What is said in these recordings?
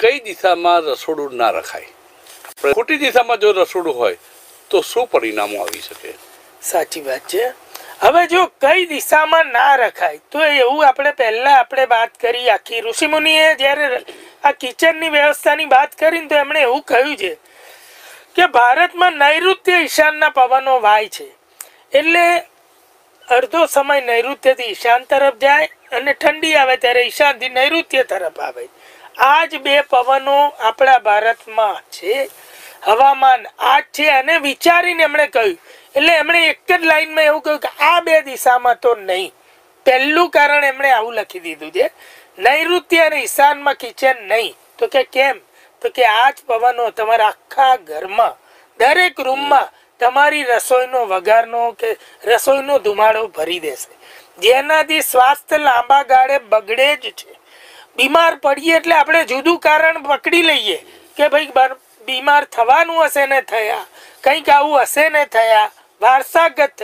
कई दिशा में रसोड़ू ना रखाय। खोटी दिशा में जो रसोड़ू हो तो शु परिणामों आवी सके। साची बात है। हवे जो कई दिशा में ना रखाय तो एवं आपणे पहला आपणे बात करी आखी ऋषि मुनिए ज्यारे आ किचन नी व्यवस्था नी बात करी तो एमणे एवुं कह्युं छे के भारत में नैऋत्य ईशानना पवनो वाय छे एटले अर्धो समय नैऋत्य थी ईशान तरफ जाए अने ठंडी आवे त्यारे ईशान थी नैऋत्य तरफ आवे। आज बे पवनो आपड़ा भारत में छे। हवामान आज छे अने विचारीने एमणे कह्युं एटले एमणे एक ज लाइन में एवुं कह्युं के आ बे दिशामां तो नहीं। पहेलुं कारण एमणे आवुं लखी दीधुं छे नैऋत्य अने ईशान में किचन नहीं। तो के केम तो के आज पवनो तमारा आखा घर में दरेक रूम में तमारी रसोईनो वगारनो के रसोईनो धुमाड़ो भरी देशे जेनाथी स्वास्थ्य लांबा गाळे बगड़े ज छे। बीमार पड़ीए एटले आपणे जुदुं कारण पकड़ी लईए के भाई बीमार थवानुं हशे ने थया कंईक आवुं हशे ने थया वारसागत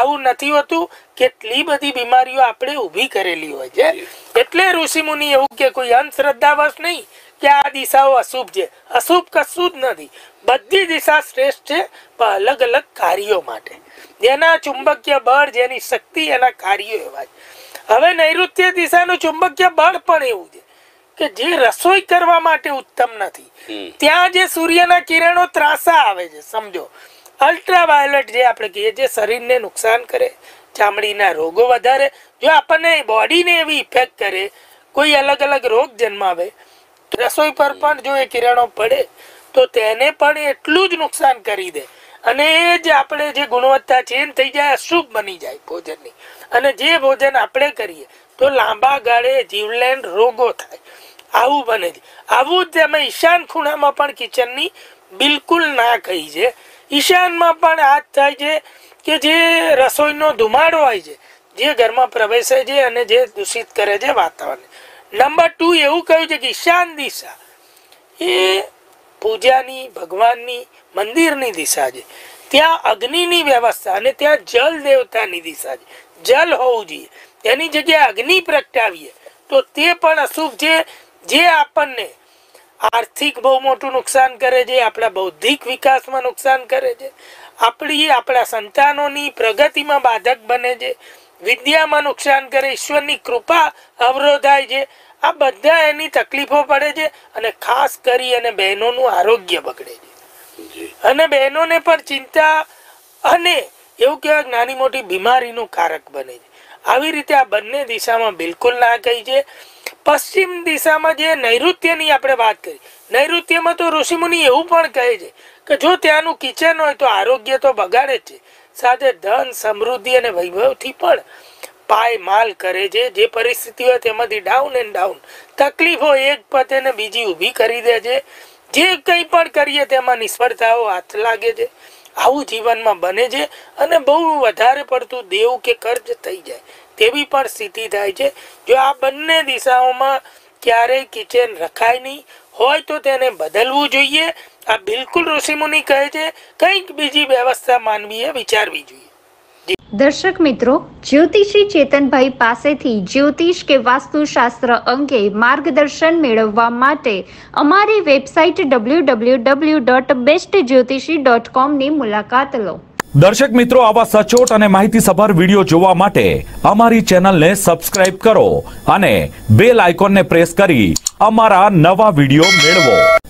आवुं नथी होतुं। केटली बधी बीमारीओ आपणे ऊभी करेली होय छे एटले ऋषि मुनि एवुं के कोई अंधश्रद्धावश नहीं के आ दिशाओ अशुभ छे। अशुभ कशुं ज नथी। बधी दिशा श्रेष्ठ है अलग अलग कार्यों माटे जेना चुंबकीय बळ जेनी शक्ति एना कार्यों एवा। हवे नैऋत्य दिशानुं चुंबकीय बळ पण एवुं छे के जे रसोई करवा माटे उत्तम नथी। त्यां जे सूर्यना किरणो त्रासा आवे छे समजो अल्ट्रावायोलेट जे आपणे कहीए जे शरीरने नुकसान करे चामड़ीना रोगो वधारे जो आपणे बॉडीने एवी इफेक्ट करे कोई अलग अलग रोग जन्मावे। रसोई पर पण जो ए किरणो पड़े तो तेने पण एटलुं ज नुकसान करी दे अने ए ज आपणे जे गुणवत्ता चेन थई जाए अशुभ बनी जाए भोजननी अने जे भोजन आपणे करीए तो लांबा गाळे जीवलेण रोगो थाय। आवुं बने छे। आवुं ज अमे ईशान खूणामां पण किचननी बिलकुल ना कही छे। ईशानमां पण आ थाय छे के जे रसोईनो धुमाड़ो आवे छे जे घरमां प्रवेशे छे अने जे दूषित करे छे वातावरण। नंबर 2 एवुं कह्युं छे के ईशान दिशा ए पूजानी भगवाननी मंदिरनी दिशा छे। त्यां अग्निनी व्यवस्था अने त्यां जल देवतानी दिशा छे। जल होवुं जोईए तेनी जग्याए अग्नि प्रगटावीए तो ते पण अशुभ छे जे आपणने आर्थिक बहु मोटुं नुकसान करे छे आपणा बौद्धिक विकासमां नुकसान करे छे आपणी आपणा संतानोनी प्रगतिमां बाधक बने छे विद्यामां नुकसान करे ईश्वरनी कृपा अवरोधाय छे। आ बधा एनी तकलीफों पड़े छे अने खास करी अने बहनोनुं आरोग्य बगड़े छे अने बहनोने पर चिंता अने एवुं कहेवाय नानी मोटी बीमारीनुं कारक बने छे। आवी रीते आ बंने दिशामां बिलकुल ना कही छे। पश्चिम दिशामां जे नैऋत्यनी आपणे वात करी नैऋत्यमां तो ऋषि मुनि एवुं पण कहे छे के जो त्यांनुं किचन होय तो आरोग्य तो बगाड़े छे साथे धन समृद्धि अने वैभवथी पण पायमाल करे छे। जे परिस्थिति होय तेमांथी डाउन एंड डाउन तकलीफों एक पते ने बीजी ऊभी करी दे छे। जे कंई पण करीए तेमां निष्फळताओ हाथ लागे छे। आवुं जीवनमां बने छे अने बहु वधारे पड़तुं देव के कर्ज थई जाय तेवी पण स्थिति थाय छे। जो आ बंने दिशाओमां क्यारेय किचन रखाय नहीं होय तो तेने बदलवुं जोईए। आ बिलकुल ऋषि मुनि कहे छे कंईक बीजी व्यवस्था मानवीए विचारवी जोईए। दर्शक मित्रों, ज्योतिषी चेतनभाई पासेथी ज्योतिष के वास्तुशास्त्र अंगे मार्गदर्शन मेळववा माटे अमारी वेबसाइट www.bestjyotishi.com ની મુલાકાત લો। દર્શક મિત્રો આવા સચોટ અને માહિતીસભર વિડિયો જોવા માટે અમારી ચેનલને સબસ્ક્રાઇબ કરો અને બેલ આઇકોનને પ્રેસ કરી અમારા નવા વિડિયો મેળવો।